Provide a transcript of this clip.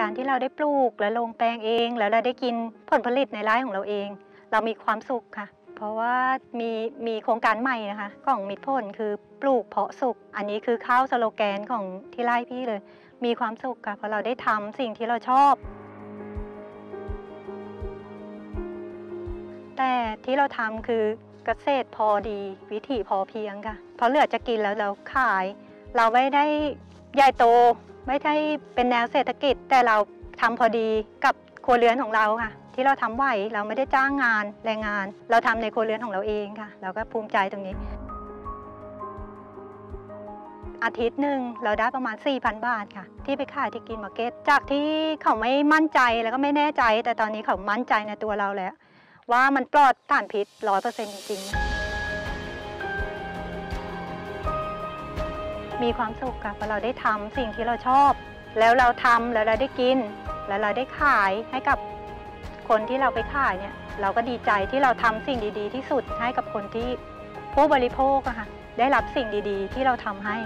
การที่เราได้ปลูกและลงแปลงเองแล้วเราได้กินผลผลิตในไร่ของเราเองเรามีความสุขค่ะเพราะว่ามีโครงการใหม่นะคะของมิตรผลคือปลูกเพาะสุขอันนี้คือข้าวสโลแกนของที่ไร่พี่เลยมีความสุขค่ะเพราะเราได้ทำสิ่งที่เราชอบแต่ที่เราทำคือเกษตรพอดีวิถีพอเพียงค่ะพอเหลือจะกินแล้วเราขายเราไม่ได้ใหญ่โตไม่ใช่เป็นแนวเศรษฐกิจแต่เราทำพอดีกับครัวเรือนของเราค่ะที่เราทำไหวเราไม่ได้จ้างงานแรงงานเราทำในครัวเรือนของเราเองค่ะเราก็ภูมิใจตรงนี้อาทิตย์หนึ่งเราได้ประมาณ 4,000 บาทค่ะที่ไปขายที่กินมาร์เก็ตจากที่เขาไม่มั่นใจแล้วก็ไม่แน่ใจแต่ตอนนี้เขามั่นใจในตัวเราแล้วว่ามันปลอดสารพิษ 100% จริงๆมีความสุขค่ะเพราะเราได้ทำสิ่งที่เราชอบแล้วเราทำแล้วเราได้กินแล้วเราได้ขายให้กับคนที่เราไปขายเนี่ยเราก็ดีใจที่เราทำสิ่งดีๆที่สุดให้กับคนที่ผู้บริโภคอะค่ะได้รับสิ่งดีๆที่เราทำให้